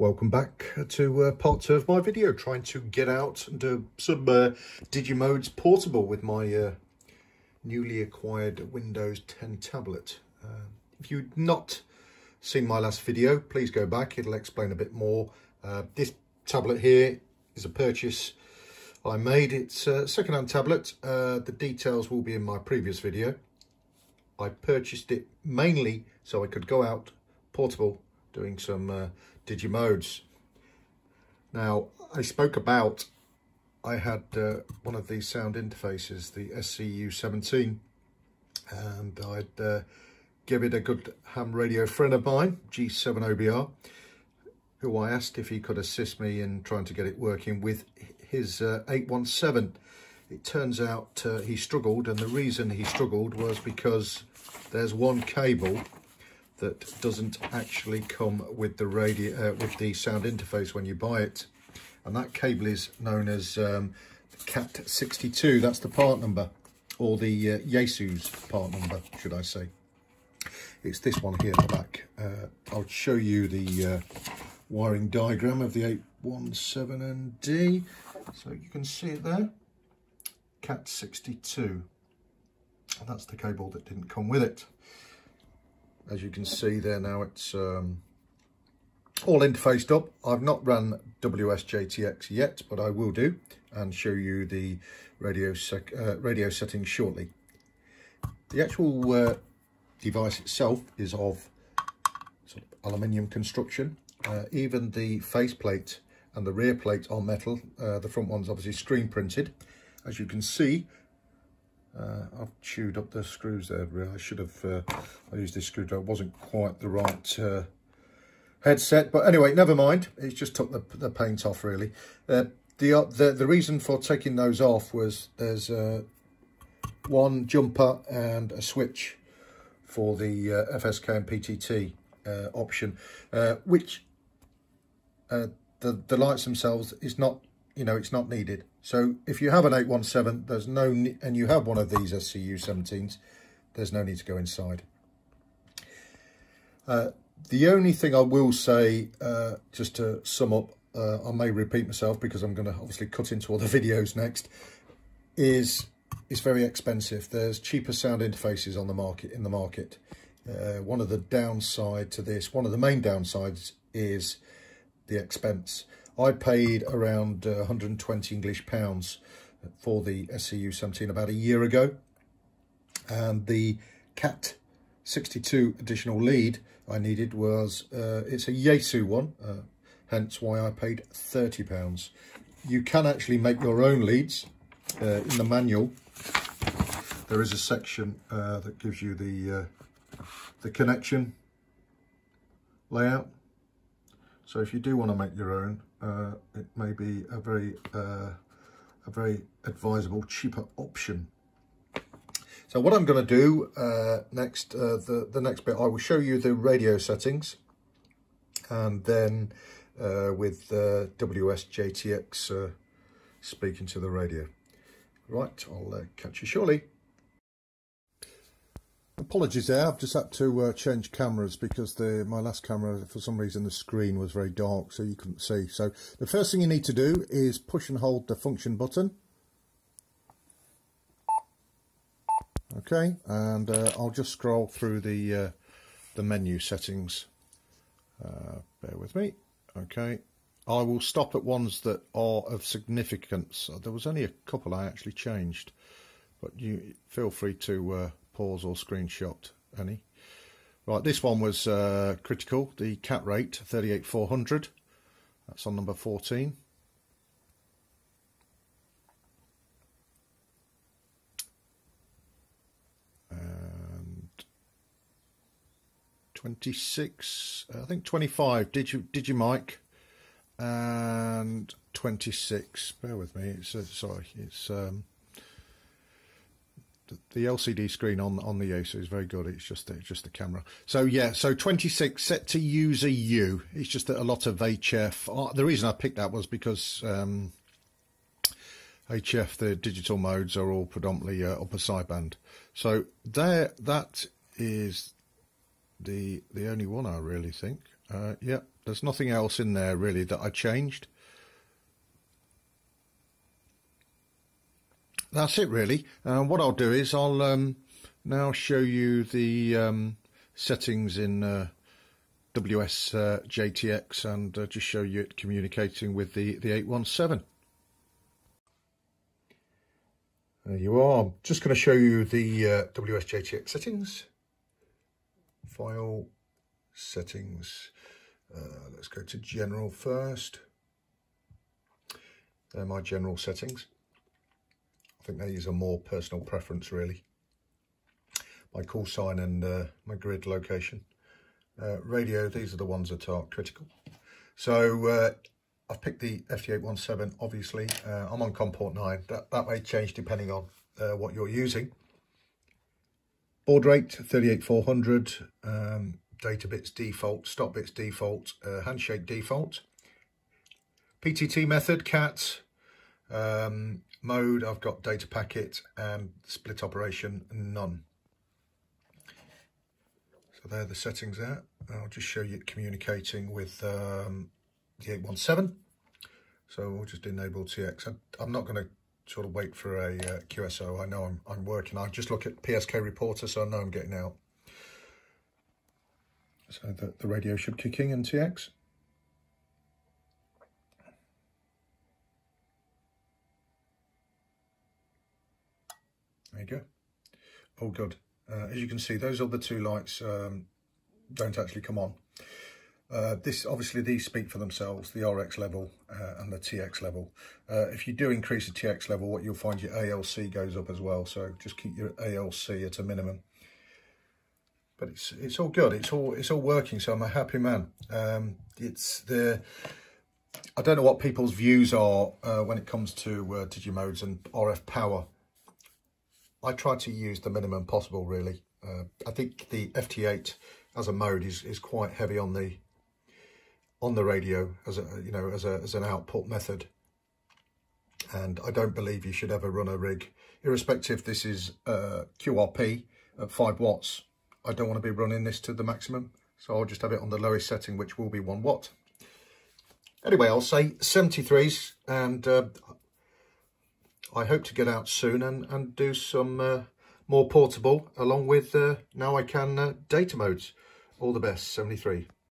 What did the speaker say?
Welcome back to part two of my video, trying to get out and do some Digimodes portable with my newly acquired Windows 10 tablet. If you've not seen my last video, please go back, it'll explain a bit more. This tablet here is a purchase I made. It's a second-hand tablet. The details will be in my previous video. I purchased it mainly so I could go out portable doing some Digimodes. Now, I spoke about, I had one of these sound interfaces, the SCU17, and I'd give it a good ham radio friend of mine, G7 OBR, who I asked if he could assist me in trying to get it working with his 817. It turns out he struggled, and the reason he struggled was because there's one cable that doesn't actually come with the radio, with the sound interface when you buy it, and that cable is known as the CAT62. That's the part number, or the Yesu's part number, should I say? It's this one here at the back. I'll show you the wiring diagram of the 817ND, so you can see it there. CAT62, and that's the cable that didn't come with it. As you can see there now, it's all interfaced up. I've not run WSJTX yet, but I will do and show you the radio settings shortly. The actual device itself is of sort of aluminium construction. Even the faceplate and the rear plate are metal. The front one's obviously screen printed. As you can see, I've chewed up the screws there. I should have I used this screwdriver. It wasn't quite the right headset, but anyway, never mind. It's just took the paint off, really. The reason for taking those off was there's one jumper and a switch for the FSK and PTT option, which the lights themselves is not, you know, it's not needed. So if you have an 817, there's no, and you have one of these SCU17s, there's no need to go inside. The only thing I will say, just to sum up, I may repeat myself because I'm going to obviously cut into other videos next, is it's very expensive. There's cheaper sound interfaces on the market, in the market. One of the downside to this, one of the main downsides is the expense. I paid around 120 English pounds for the SCU17 about a year ago, and the CAT62 additional lead I needed was, it's a Yesu one, hence why I paid £30. You can actually make your own leads. In the manual, there is a section that gives you the connection layout. So if you do want to make your own, it may be a very advisable, cheaper option. So what I'm going to do next, the next bit, I will show you the radio settings, and then with WSJTX speaking to the radio. Right, I'll catch you shortly. Apologies there, I've just had to change cameras because my last camera, for some reason, the screen was very dark, so you couldn't see. So the first thing you need to do is push and hold the function button. Okay, and I'll just scroll through the menu settings. Bear with me. Okay, I will stop at ones that are of significance. There was only a couple I actually changed, but you feel free to pause or screenshot any. Right, this one was critical, the cat rate 38400. That's on number 14. And 26, I think 25 Digimic, and 26. Bear with me. It's sorry, it's the LCD screen on the Yesu is very good. It's just the camera. So yeah, so 26 set to user U. It's just that a lot of HF. The reason I picked that was because HF, the digital modes, are all predominantly upper sideband. So there, that is the only one I really think. Yeah, There's nothing else in there really that I changed. That's it really. What I'll do is I'll now show you the settings in WSJTX and just show you it communicating with the 817. There you are. I'm just going to show you the WSJTX settings. File, settings. Let's go to general first. They're my general settings. I think these are more personal preference really. My call sign and my grid location. Radio, these are the ones that are critical. So I've picked the FT817 obviously. I'm on COM port 9. That may change depending on what you're using. Baud rate 38400, data bits default, stop bits default, handshake default. PTT method, CAT, mode, I've got data packet and split operation none. So there are the settings there. I'll just show you communicating with the 817. So we'll just enable TX. I'm not going to sort of wait for a QSO. I know I'm working. I just look at PSK reporter, so I know I'm getting out. So the radio should kick in TX. There you go. All good. As you can see, those other two lights don't actually come on. This obviously, these speak for themselves, the RX level and the TX level. If you do increase the TX level, what you'll find your ALC goes up as well. So just keep your ALC at a minimum. But it's all good. It's all working. So I'm a happy man. I don't know what people's views are when it comes to Digimodes and RF power. I try to use the minimum possible really. I think the FT8 as a mode is quite heavy on the radio as an output method, and I don't believe you should ever run a rig, irrespective. This is QRP at 5 watts. I don't want to be running this to the maximum, so I'll just have it on the lowest setting, which will be 1 watt. Anyway, I'll say 73s, and I hope to get out soon and do some more portable, along with now I can data modes. All the best. 73.